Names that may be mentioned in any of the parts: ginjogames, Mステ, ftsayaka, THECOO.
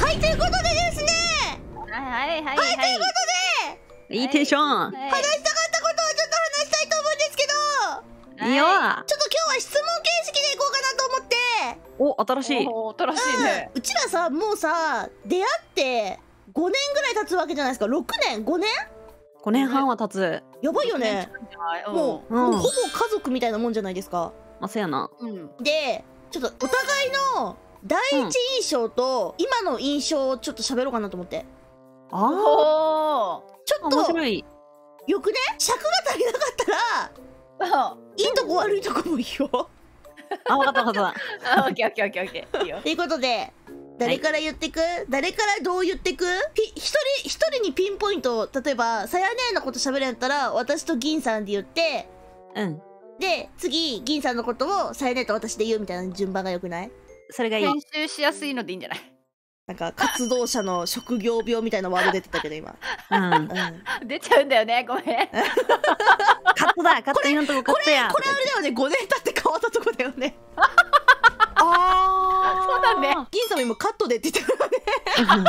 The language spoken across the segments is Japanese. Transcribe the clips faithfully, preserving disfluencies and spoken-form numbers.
はい、ということでですね、はいはいはい、はい、ということでいいテンション、話したかったことをちょっと話したいと思うんですけど、いいよ、ちょっと今日は質問形式でいこうかなと思って。お、新しい、新しいね。うちらさ、もうさ、出会ってごねんぐらい経つわけじゃないですか。ろくねん、ごねん、ごねんはんは経つ。やばいよね。もうほぼ家族みたいなもんじゃないですか。まあそうやな。で、ちょっとお互いの第一印象と今の印象をちょっと喋ろうかなと思って。ああ、ちょっと面白いよくね。尺が足りなかったらいいとこ悪いとこもいいよ。あ、分かった分かった。オッケーオッケーオッケーオッケー、いいよ。ということで、誰から言ってく、誰からどう言ってく、一人一人にピンポイント、例えばさやねえのこと喋るんやったら私と銀さんで言って、うん、で次銀さんのことをさやねえと私で言うみたいな順番がよくない？それがいい。編集しやすいのでいいんじゃない？なんか活動者の職業病みたいなワード出てたけど今、うん、出ちゃうんだよね、ごめん。カットだ、カット、今のとこカットや。これあれだよね、ごねん経って変わったとこだよね。ああ、そうだね。銀さんも今カットでって言ってるよね。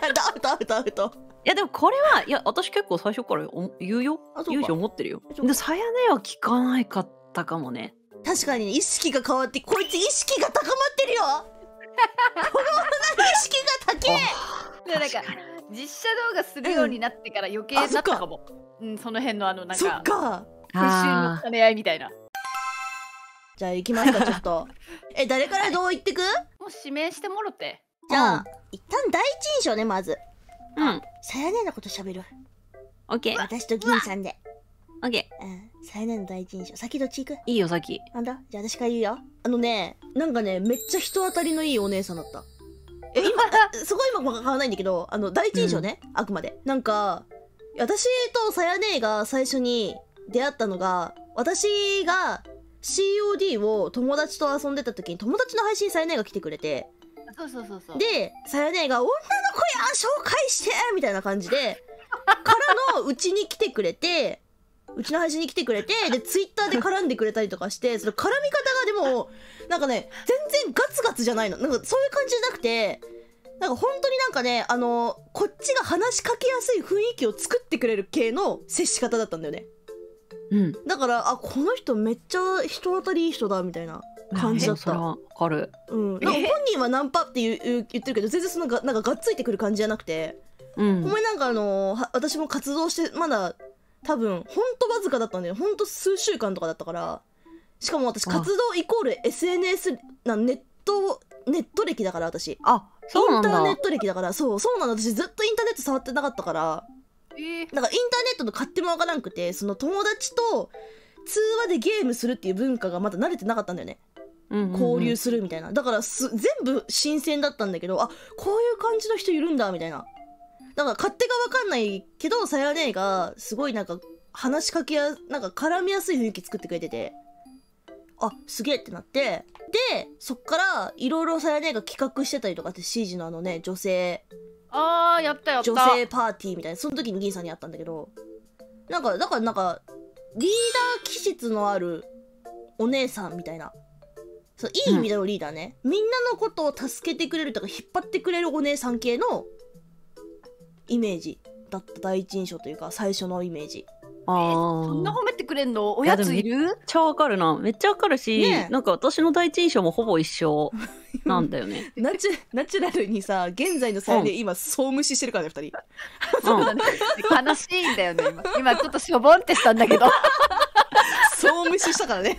アウトアウトアウト。いやでもこれは、いや私結構最初から言うよ、言うし思ってるよ。でさやねは聞かないかったかもね。確かに意識が変わって、こいつ意識が高まってるよ。この女の意識が高え。なんか実写動画するようになってから余計になったかも。うん、その辺のあのなんか復讐の兼ね合いみたいな。じゃあ行きますか、ちょっと。え、誰からどう言ってく？もう指名してもろて。じゃあ一旦第一印象ね、まず。うん。さやねのこと喋る。オッケー。私と銀さんで。オッケー。うん。さやねの第一印象。先どっち行く？いいよ先。なんだ？じゃあ私から言うよ。あのね、なんかね、めっちゃ人当たりのいいお姉さんだった。え、今すごい今も変わらないんだけど、あの第一印象ね、あくまで。なんか私とさやねが最初に出会ったのが、私がシーオーディー を友達と遊んでた時に友達の配信さやねが来てくれて、そうそうそうそう、でさやねが「女の子や紹介して!」みたいな感じでからのうちに来てくれて、うちの配信に来てくれて、でツイッターで絡んでくれたりとかして、その絡み方がでもなんかね、全然ガツガツじゃないの、なんかそういう感じじゃなくて、なんか本当になんかね、あのこっちが話しかけやすい雰囲気を作ってくれる系の接し方だったんだよね。うん、だから、あ、この人めっちゃ人当たりいい人だみたいな感じだった。わかる。うん、なんか本人はナンパって言う言ってるけど、全然そのがなんかがっついてくる感じじゃなくて、ほんまになんかあのー、私も活動してまだ多分ほんとわずかだったんだよ。ほんと数週間とかだったから。しかも私活動イコール エスエヌエス なネットネット歴だから、私。あ、そうなんだ。インターネット歴だから。そうそうなの、私ずっとインターネット触ってなかったから、なんかインターネットの勝手もわからんくて、その友達と通話でゲームするっていう文化がまだ慣れてなかったんだよね。交流するみたいな。だからす全部新鮮だったんだけど、あ、こういう感じの人いるんだみたいな。だから勝手がわかんないけど、さやねがすごいなんか話しかけやなんか絡みやすい雰囲気作ってくれてて、あ、すげえってなって、でそっからいろいろさやねが企画してたりとかって、 シージー のあのね、女性、あー、やったやった、女性パーティーみたいな。その時に銀さんに会ったんだけど、なんかだからなんかリーダー気質のあるお姉さんみたいな、そういい意味でのリーダーね、うん、みんなのことを助けてくれるとか引っ張ってくれるお姉さん系のイメージだった。第一印象というか最初のイメージ。あー、そんな褒めてくれんの？おやついる？めっちゃわかるな、めっちゃわかるし、ね、なんか私の第一印象もほぼ一緒なんだよね。ナチュ、ナチュラルにさ、現在の際で今総無視してるからね、二人。そうだね、悲しいんだよね今。今ちょっとしょぼんってしたんだけど。総無視したからね。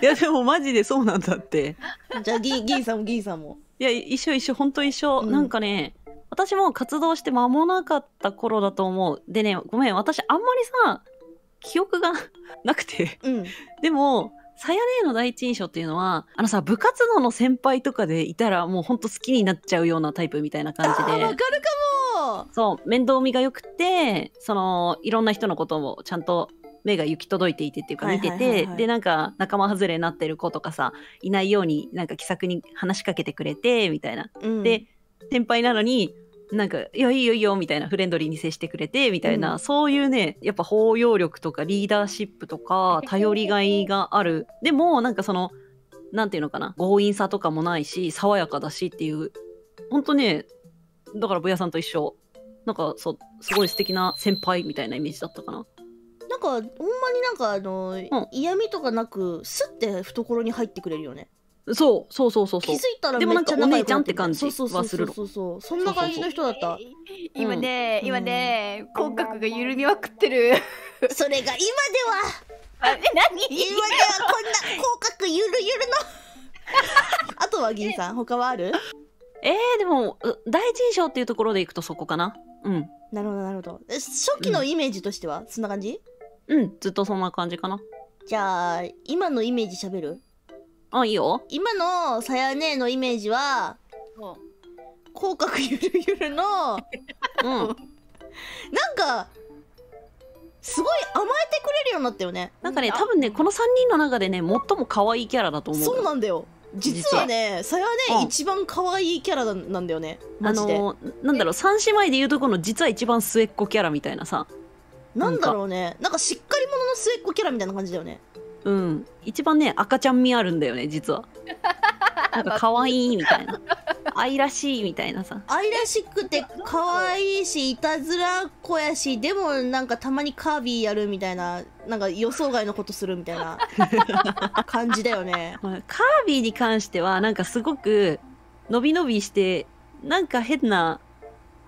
いやでもマジでそうなんだって。じゃあ銀銀さんも銀さんも。いや一緒一緒、本当一緒、うん、なんかね。私も活動して間もなかった頃だと思う。でね、ごめん、私あんまりさ記憶がなくて、うん、でもさやねの第一印象っていうのは、あのさ、部活動の先輩とかでいたらもうほんと好きになっちゃうようなタイプみたいな感じで。あ、わかるかも。そう、面倒見がよくて、そのいろんな人のことをちゃんと目が行き届いていてっていうか見てて、でなんか仲間外れになってる子とかさいないようになんか気さくに話しかけてくれてみたいな、うん、で先輩なのになんかいやいいよいいよみたいなフレンドリーに接してくれてみたいな、うん、そういうねやっぱ包容力とかリーダーシップとか頼りがいがある、でもなんかそのなんていうのかな強引さとかもないし爽やかだしっていうほんとねだからブヤさんと一緒なんかそうすごい素敵な先輩みたいなイメージだったかな。なんかほんまになんかあの、うん、嫌味とかなくスッて懐に入ってくれるよね。そうそうそうそうそう、気づいたらめっちゃ仲良くなってる。でもなんかお姉ちゃんって感じはするの。そうそうそうそうそう、そんな感じの人だった。今ね、うん、今ね口角が緩みまくってる。それが今では。え、何？今ではこんな口角ゆるゆるの。あとは銀さん他はある？えー、でも第一印象っていうところでいくとそこかな。うん。なるほどなるほど。初期のイメージとしては、うん、そんな感じ？うん、ずっとそんな感じかな。じゃあ今のイメージ喋る？あ、いいよ。今のさや姉のイメージは、うん、口角ゆるゆるの、うん、なんかすごい甘えてくれるようになったよね。なんかね、多分ねこのさんにんの中でね最も可愛いキャラだと思う。そうなんだよ。実はねさや姉一番可愛いキャラなんだよね。マジで。あのなんだろう、三姉妹でいうとこの実は一番末っ子キャラみたいなさ。なんだろうね。なんかしっかり者の末っ子キャラみたいな感じだよね。うん、一番ね赤ちゃん味あるんだよね実は。なんか可愛いみたいな愛らしいみたいなさ、愛らしくて可愛いしいたずら子やし、でもなんかたまにカービィやるみたいな、なんか予想外のことするみたいな感じだよね。カービィに関してはなんかすごくのびのびしてなんか変な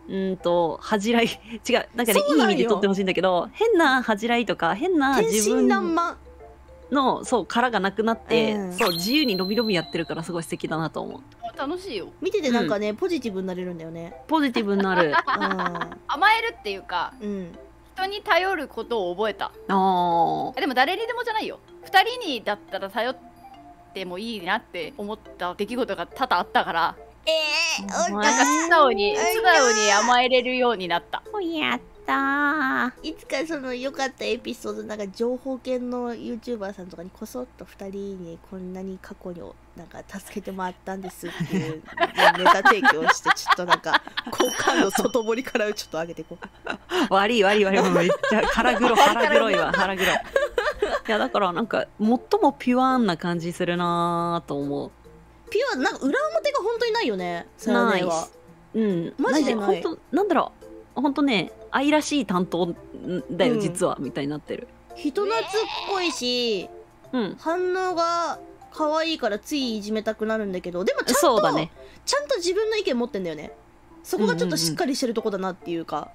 うんと恥じらい違うなんかねいい意味で撮ってほしいんだけど、変な恥じらいとか変な自分のそう殻がなくなって、うん、そう自由に伸び伸びやってるからすごい素敵だなと思う。楽しいよ見てて、なんかね、うん、ポジティブになれるんだよね。ポジティブになる、うん、甘えるっていうか、うん、人に頼ることを覚えた。あでも誰にでもじゃないよ、ふたりにだったら頼ってもいいなって思った出来事が多々あったから、えー、なんか素直に素直に甘えれるようになった。やったいつかその良かったエピソード、なんか情報系の ユーチューバー さんとかにこそっとふたりにこんなに過去になんか助けてもらったんですっていうネタ提供してちょっとなんか好感度外堀からちょっと上げていこう。悪い悪い悪い、めっちゃ腹黒腹黒いわ腹黒い。いやだからなんか最もピュアな感じするなーと思う。ピュアなんか裏表が本当にないよね。ない。うんマジで本当なんだろう、本当ね愛らしい担当だよ、うん、実はみたいになってる。人懐っこいし、うん、反応が可愛いからついいじめたくなるんだけど、でもちゃんとそうだね、ちゃんと自分の意見持ってんだよね。そこがちょっとしっかりしてるとこだなっていうか、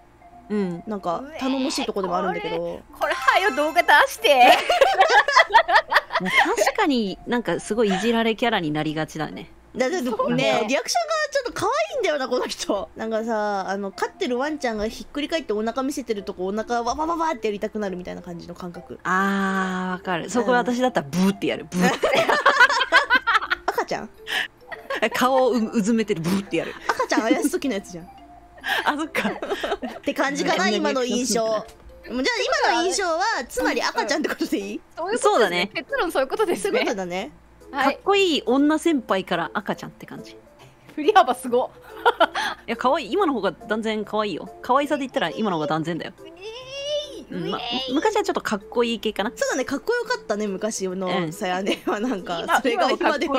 うん、なんか頼もしいとこでもあるんだけど、これ、これはよ動画出して確かになんかすごいいじられキャラになりがちだね。だだとね、リアクションがちょっと可愛いんだよなこの人。なんかさ、あの飼ってるワンちゃんがひっくり返ってお腹見せてるとこお腹わわわわってやりたくなるみたいな感じの感覚。あーわかる。そこ私だったらブーってやる。ブーって赤ちゃん顔を う, うずめてるブーってやる。赤ちゃんあやす時のやつじゃん。あそっかって感じかな今の印象。じゃあ今の印象はつまり赤ちゃんってことでいい？そうだね。結論そういうことですね。そういうことだね。かっこいい女先輩から赤ちゃんって感じ。振り幅すごいや可愛い。今の方が断然可愛いよ。可愛さで言ったら今の方が断然だよ。昔はちょっとかっこいい系かな。そうだね、かっこよかったね昔のさやねは。なんかそれが今では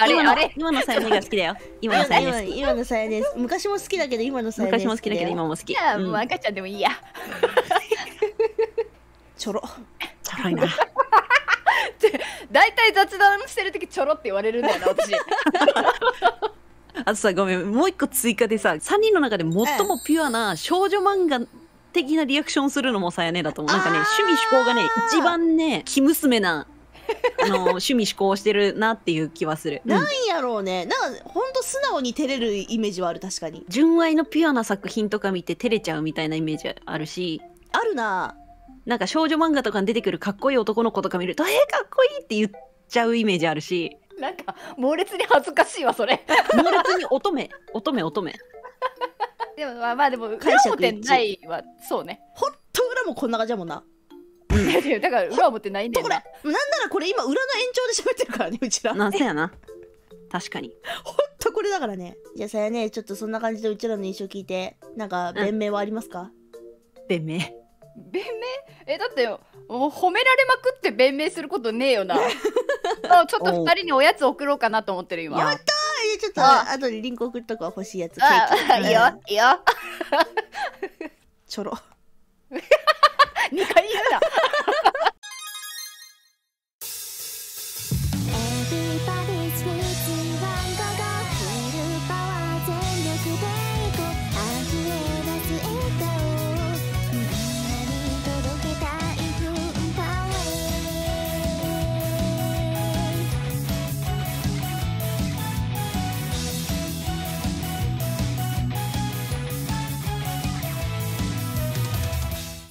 あれあれ今のさやねが好きだよ。今のさやね今のさやね昔も好きだけど今のさやね昔も好きだけど今も好き。いやもう赤ちゃんでもいいや。ちょろちょろいな。大体雑談してるときちょろって言われるんだよな私。あとさごめん、もう一個追加でさ、さんにんの中で最もピュアな少女漫画的なリアクションするのもさやねだと思う。なんかね趣味嗜好がね一番ね生娘なあの趣味嗜好してるなっていう気はする。なんやろうね、なんかほんと素直に照れるイメージはある。確かに純愛のピュアな作品とか見て照れちゃうみたいなイメージあるし。あるな。なんか少女漫画とかに出てくるかっこいい男の子とか見ると「えー、かっこいい!」って言っちゃうイメージあるし、なんか猛烈に恥ずかしいわそれ。猛烈に乙女乙女乙女。でもまあまあでも裏表ないはそうね。ほんと裏もこんな感じだもんな。だから裏は持ってないんだよね。なんならこれ今裏の延長で喋ってるからね、うちら。なんせやな。確かに。ほんとこれだからね。じゃあさやね、ちょっとそんな感じでうちらの印象聞いて、なんか弁明はありますか？弁明。弁明？え、だってよ、もう褒められまくって弁明することねえよな。ちょっとふたりにおやつ送ろうかなと思ってる今。やったー！ちょっとあとでリンク送っとくわ、欲しいやつ。いいよ、いいよ。ちょろ。